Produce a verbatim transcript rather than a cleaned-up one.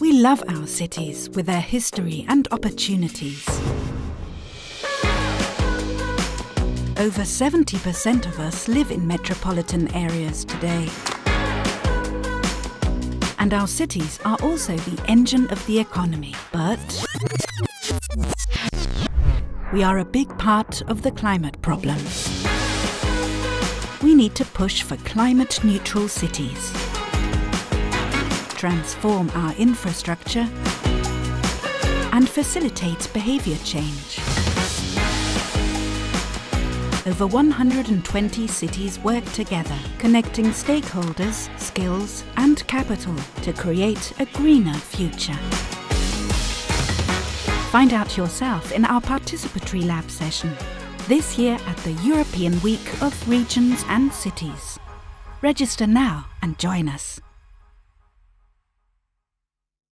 We love our cities with their history and opportunities. Over seventy percent of us live in metropolitan areas today. And our cities are also the engine of the economy. But we are a big part of the climate problem. We need to push for climate-neutral cities, transform our infrastructure and facilitate behaviour change. Over one hundred twenty cities work together, connecting stakeholders, skills and capital to create a greener future. Find out yourself in our participatory lab session this year at the European Week of Regions and Cities. Register now and join us.